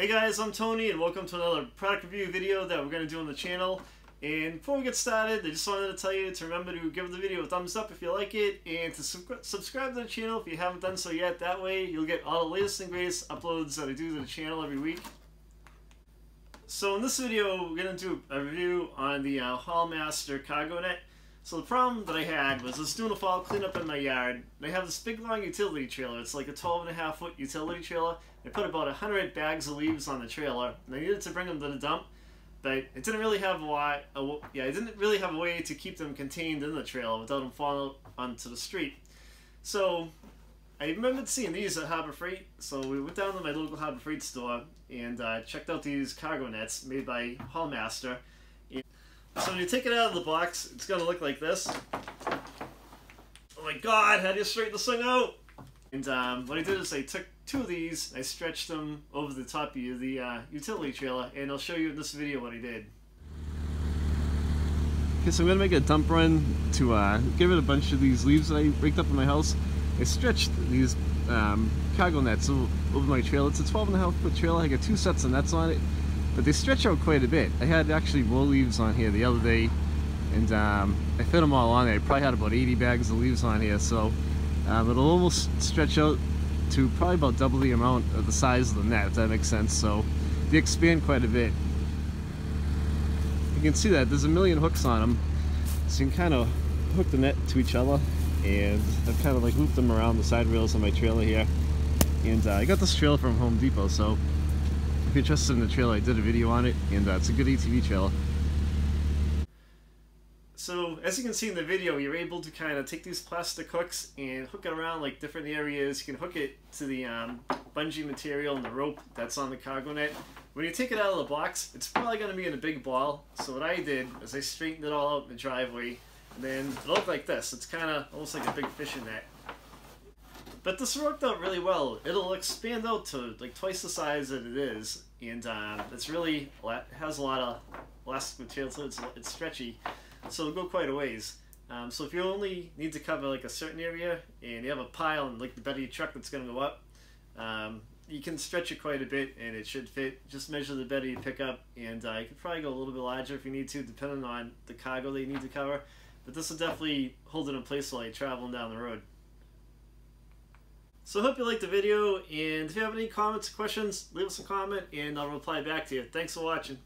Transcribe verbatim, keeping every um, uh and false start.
Hey guys, I'm Tony and welcome to another product review video that we're going to do on the channel. And before we get started, I just wanted to tell you to remember to give the video a thumbs up if you like it and to sub subscribe to the channel if you haven't done so yet. That way you'll get all the latest and greatest uploads that I do to the channel every week. So in this video, we're going to do a review on the uh, Hallmaster cargo net. So the problem that I had was I was doing a fall cleanup in my yard, and I have this big long utility trailer. It's like a twelve and a half foot utility trailer. I put about one hundred bags of leaves on the trailer, and I needed to bring them to the dump, but it didn't really have a way, a, yeah, I didn't really have a way to keep them contained in the trailer without them falling onto the street. So I remembered seeing these at Harbor Freight, so we went down to my local Harbor Freight store and uh, checked out these cargo nets made by Hallmaster. So when you take it out of the box, it's going to look like this. Oh my god, how do you straighten this thing out? And um, what I did is I took two of these, I stretched them over the top of the uh, utility trailer, and I'll show you in this video what I did. Okay, so I'm going to make a dump run to uh, get rid of a bunch of these leaves that I raked up in my house. I stretched these um, cargo nets over my trailer. It's a twelve and a half foot trailer. I got two sets of nets on it. But they stretch out quite a bit. I had actually more leaves on here the other day, and um, I fit them all on there. I probably had about eighty bags of leaves on here, so um, it'll almost stretch out to probably about double the amount of the size of the net, if that makes sense. So they expand quite a bit. You can see that there's a million hooks on them, so you can kind of hook the net to each other, and I've kind of like looped them around the side rails on my trailer here. And uh, I got this trailer from Home Depot, so if you're interested in the trailer, I did a video on it, and uh, it's a good A T V trailer. So, as you can see in the video, you're able to kind of take these plastic hooks and hook it around like different areas. You can hook it to the um, bungee material and the rope that's on the cargo net. When you take it out of the box, it's probably going to be in a big ball. So what I did is I straightened it all out in the driveway, and then it looked like this. It's kind of almost like a big fishing net. But this worked out really well. It'll expand out to like twice the size that it is, and uh, it's really has a lot of elastic material, so it's, it's stretchy, so it'll go quite a ways. Um, so if you only need to cover like a certain area, and you have a pile and like the bed of your truck that's going to go up, um, you can stretch it quite a bit, and it should fit. Just measure the bed of your pickup, and uh, you can probably go a little bit larger if you need to, depending on the cargo that you need to cover. But this will definitely hold it in place while you're traveling down the road. So I hope you liked the video, and if you have any comments or questions, leave us a comment and I'll reply back to you. Thanks for watching.